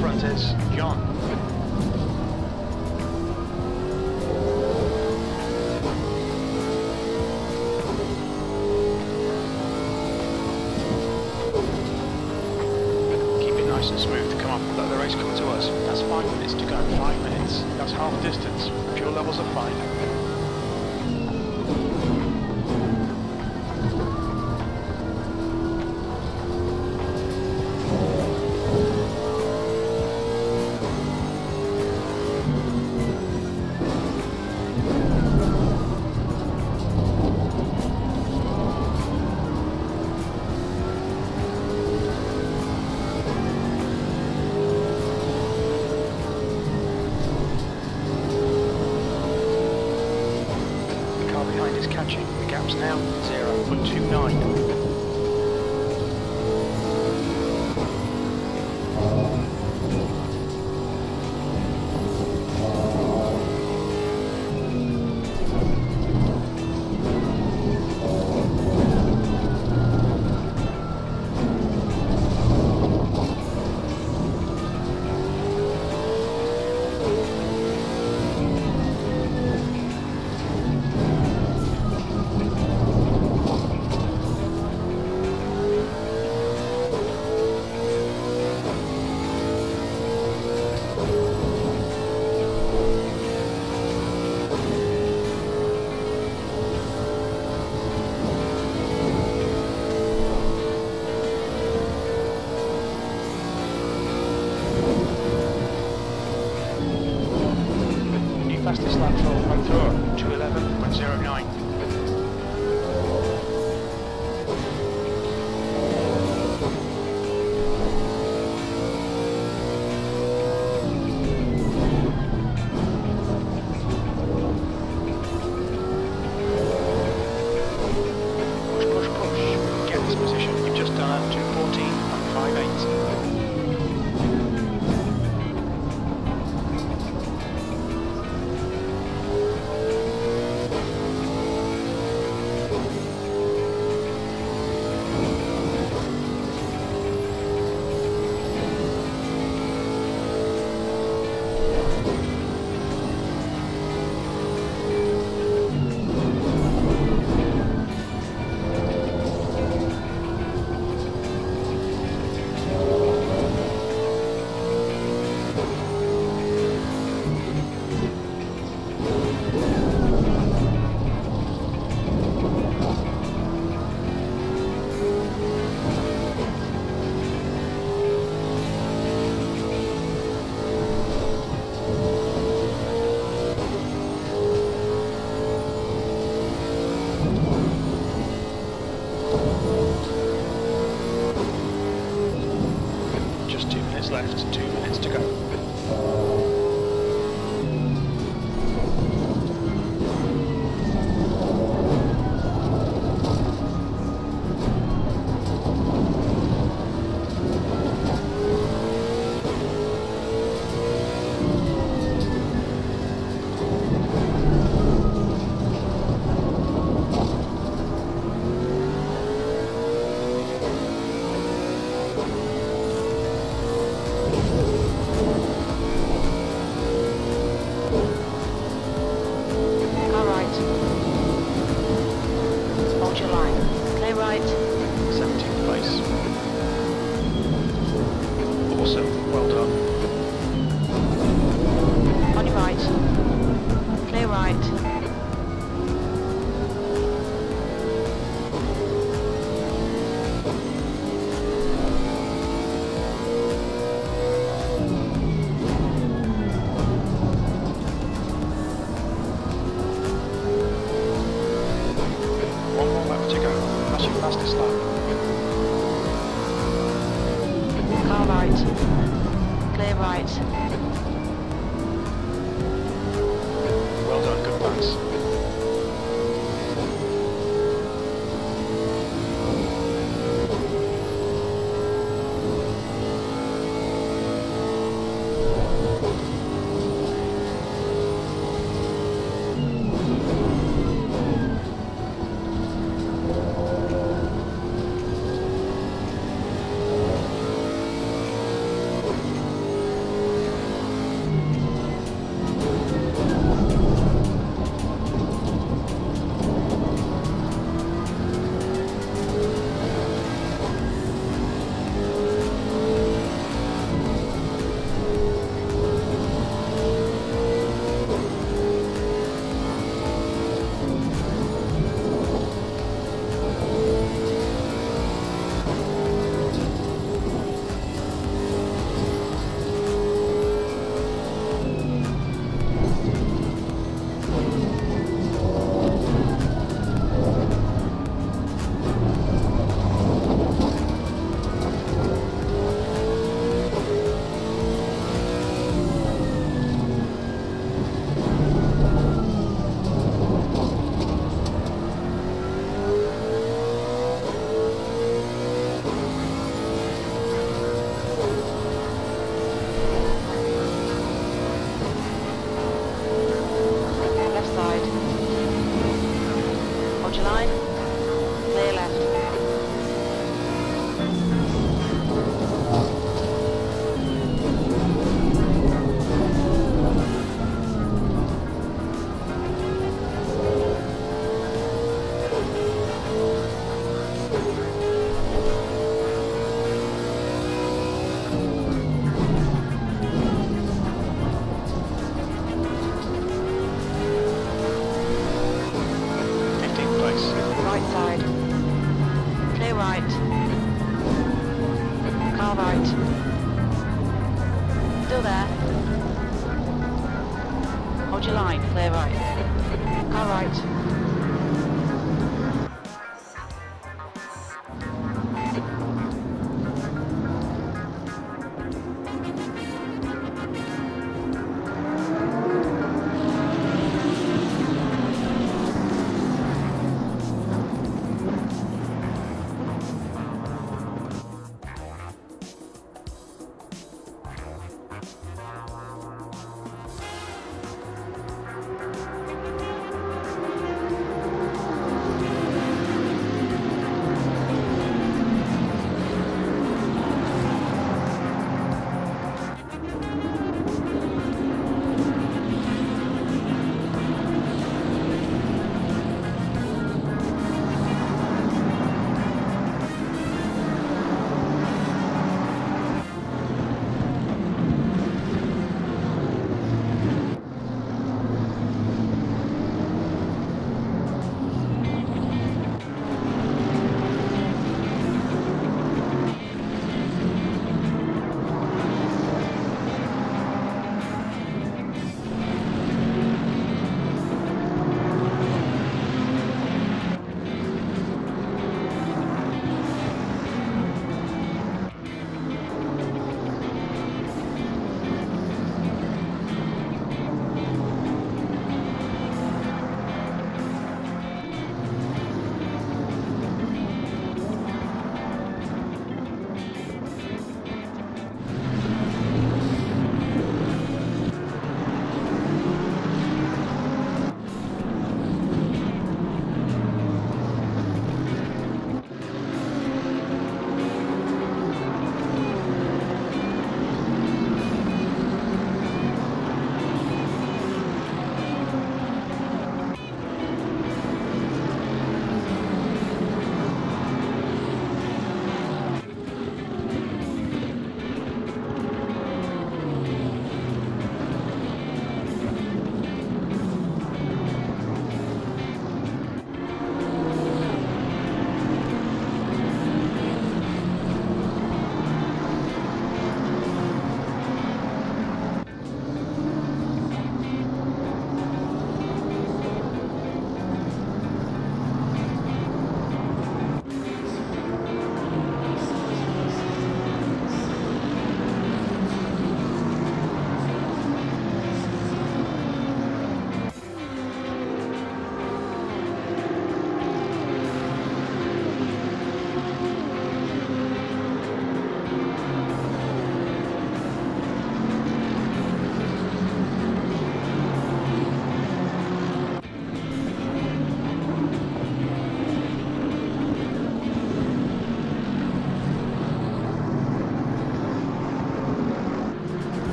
front is John. Smooth to come up and let the race come to us. That's 5 minutes to go. 5 minutes. That's half distance. Fuel levels are fine. Catching. The gap's now 0.29. Fastest lap for Montour, 2:11.09. Push, push, push. Get this position. You've just done a 2:14.58. Left, 2 minutes to go. Clear right. Well done, good pass. Still there. Hold your line, clear right. All right.